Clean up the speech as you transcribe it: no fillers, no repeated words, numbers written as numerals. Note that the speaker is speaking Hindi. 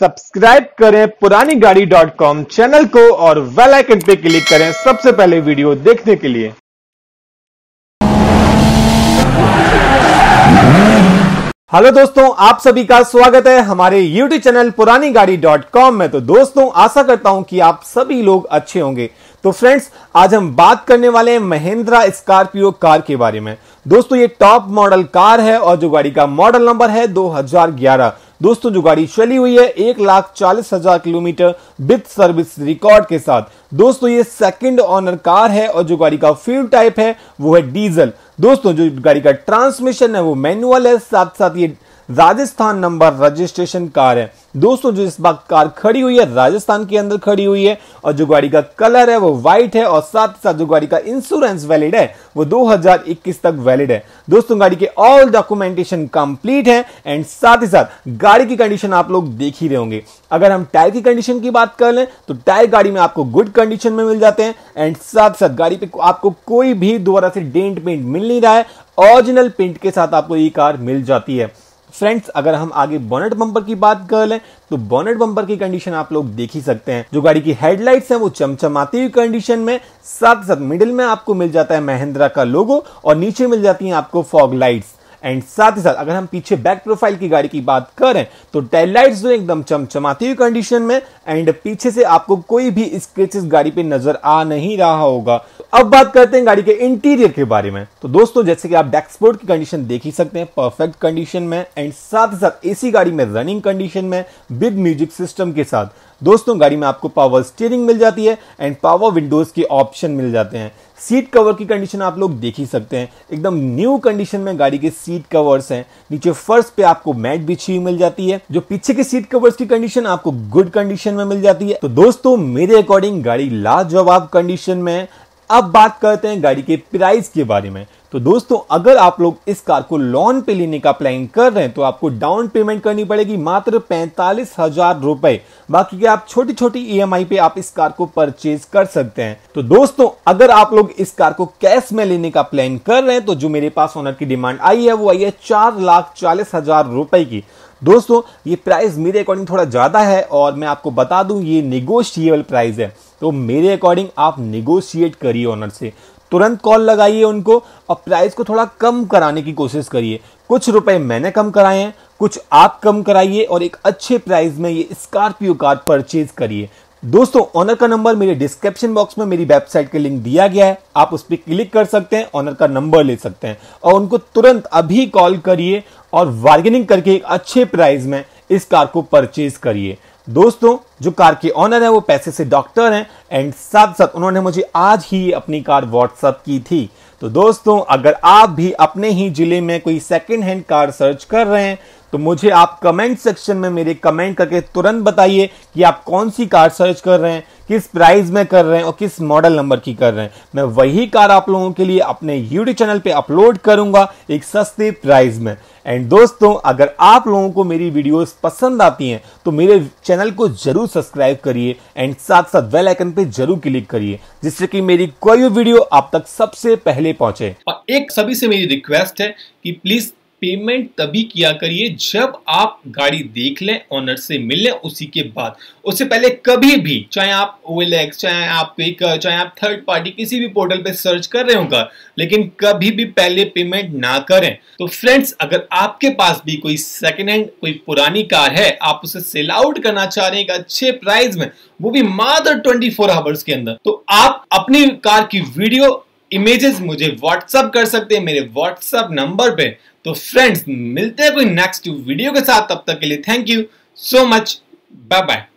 सब्सक्राइब करें पुरानी गाड़ी.com चैनल को और बेल आइकन पे क्लिक करें सबसे पहले वीडियो देखने के लिए। हेलो दोस्तों, आप सभी का स्वागत है हमारे YouTube चैनल पुरानी गाड़ी.com में। तो दोस्तों, आशा करता हूं कि आप सभी लोग अच्छे होंगे। तो फ्रेंड्स, आज हम बात करने वाले हैं महिंद्रा स्कॉर्पियो कार के बारे में। दोस्तों, ये टॉप मॉडल कार है और जो गाड़ी का मॉडल नंबर है 2011। दोस्तों, जो गाड़ी चली हुई है 1,40,000 किलोमीटर विद सर्विस रिकॉर्ड के साथ। दोस्तों, ये सेकंड ओनर कार है और जो गाड़ी का फ्यूल टाइप है वो है डीजल। दोस्तों, जो गाड़ी का ट्रांसमिशन है वो मैनुअल है, साथ साथ ये राजस्थान नंबर रजिस्ट्रेशन कार है। दोस्तों, जो इस बार कार खड़ी हुई है राजस्थान के अंदर खड़ी हुई है और जो गाड़ी का कलर है वो व्हाइट है और साथ साथ जो गाड़ी का इंश्योरेंस वैलिड है वो 2021 तक वैलिड है। दोस्तों, गाड़ी के ऑल डॉक्यूमेंटेशन कंप्लीट है एंड साथ ही साथ गाड़ी की कंडीशन आप लोग देख ही रहे होंगे। अगर हम टायर की कंडीशन की बात कर लें तो टायर गाड़ी में आपको गुड कंडीशन में मिल जाते हैं एंड साथ साथ गाड़ी पे आपको कोई भी दोबारा से डेंट पेंट मिल नहीं रहा है, ओरिजिनल पेंट के साथ आपको ये कार मिल जाती है। फ्रेंड्स, अगर हम आगे बोनेट बम्पर की बात कर लें तो बोनेट बम्पर की कंडीशन आप लोग देख ही सकते हैं। जो गाड़ी की हेडलाइट्स हैं वो चमचमाती हुई कंडीशन में, साथ साथ मिडिल में आपको मिल जाता है महिंद्रा का लोगो और नीचे मिल जाती हैं आपको फॉग लाइट्स। एंड साथ ही साथ अगर हम पीछे बैक प्रोफाइल की गाड़ी की बात करें तो टेल लाइट्स जो एकदम चमचमाती हुई कंडीशन में एंड पीछे से आपको कोई भी स्क्रेचेस गाड़ी पे नजर आ नहीं रहा होगा। अब बात करते हैं गाड़ी के इंटीरियर के बारे में। तो दोस्तों, जैसे कि आप डैशबोर्ड की कंडीशन देख ही सकते हैं, परफेक्ट कंडीशन में एंड साथ ही साथ एसी गाड़ी में रनिंग कंडीशन में विद म्यूजिक सिस्टम के साथ। दोस्तों, गाड़ी में आपको पावर स्टीयरिंग मिल जाती है एंड पावर विंडोज के ऑप्शन मिल जाते हैं। सीट कवर की कंडीशन आप लोग देख ही सकते हैं, एकदम न्यू कंडीशन में गाड़ी के सीट कवर्स हैं। नीचे फर्श पे आपको मैट बिछी हुई मिल जाती है। जो पीछे के सीट कवर्स की कंडीशन आपको गुड कंडीशन में मिल जाती है। तो दोस्तों, मेरे अकॉर्डिंग गाड़ी लाजवाब कंडीशन में है। अब बात करते हैं गाड़ी के प्राइस के बारे में। तो दोस्तों, अगर आप लोग इस कार को लोन पे लेने का प्लान कर रहे हैं तो आपको डाउन पेमेंट करनी पड़ेगी मात्र 45,000 रुपए। बाकी के आप छोटी छोटी EMI पे आप इस कार को परचेज कर सकते हैं। तो दोस्तों, अगर आप लोग इस कार को कैश में लेने का प्लान कर रहे हैं तो जो मेरे पास ओनर की डिमांड आई है वो आई है 4,40,000 रुपए की। दोस्तों, ये प्राइस मेरे अकॉर्डिंग थोड़ा ज्यादा है और मैं आपको बता दूं ये निगोशिएबल प्राइस है। तो मेरे अकॉर्डिंग आप निगोशिएट करिए, ओनर से तुरंत कॉल लगाइए उनको और प्राइस को थोड़ा कम कराने की कोशिश करिए। कुछ रुपए मैंने कम कराए हैं, कुछ आप कम कराइए और एक अच्छे प्राइस में ये स्कॉर्पियो कार परचेज करिए। दोस्तों, ऑनर का नंबर मेरे डिस्क्रिप्शन बॉक्स में मेरी वेबसाइट का लिंक दिया गया है, आप उस पर क्लिक कर सकते हैं, ऑनर का नंबर ले सकते हैं और उनको तुरंत अभी कॉल करिए और बार्गेनिंग करके एक अच्छे प्राइस में इस कार को परचेज करिए। दोस्तों, जो कार के ऑनर है वो पैसे से डॉक्टर हैं एंड साथ साथ उन्होंने मुझे आज ही अपनी कार व्हाट्सअप की थी। तो दोस्तों, अगर आप भी अपने ही जिले में कोई सेकंड हैंड कार सर्च कर रहे हैं तो मुझे आप कमेंट सेक्शन में मेरे कमेंट करके तुरंत बताइए कि आप कौन सी कार सर्च कर रहे हैं, किस प्राइस में कर रहे हैं और किस मॉडल नंबर की कर रहे हैं। मैं वही कार आप लोगों के लिए अपने YouTube चैनल पे अपलोड करूंगा एक सस्ते प्राइस में। एंड दोस्तों, अगर आप लोगों को मेरी वीडियोस पसंद आती हैं तो मेरे चैनल को जरूर सब्सक्राइब करिए एंड साथ साथ बेल आइकन पे जरूर क्लिक करिए जिससे कि मेरी कोई भी वीडियो आप तक सबसे पहले पहुंचे। और एक सभी से मेरी रिक्वेस्ट है कि प्लीज पेमेंट तभी किया करिए जब आप गाड़ी देख लें, ऑनर से मिल लें, उसी के बाद। उससे पहले कभी भी, चाहे आप OLX, चाहे आप Quaker, चाहे आप थर्ड पार्टी किसी भी पोर्टल पे सर्च कर रहे होगा, लेकिन कभी भी पहले पेमेंट ना करें। तो फ्रेंड्स, अगर आपके पास भी कोई सेकंड हैंड कोई पुरानी कार है, आप उसे सेल आउट करना चाह रहे हैं एक अच्छे प्राइस में, वो भी मात्र 24 आवर्स के अंदर, तो आप अपनी कार की वीडियो इमेजेस मुझे व्हाट्सअप कर सकते हैं मेरे व्हाट्सअप नंबर पे। तो फ्रेंड्स, मिलते हैं कोई नेक्स्ट वीडियो के साथ, तब तक के लिए thank you so much, bye bye.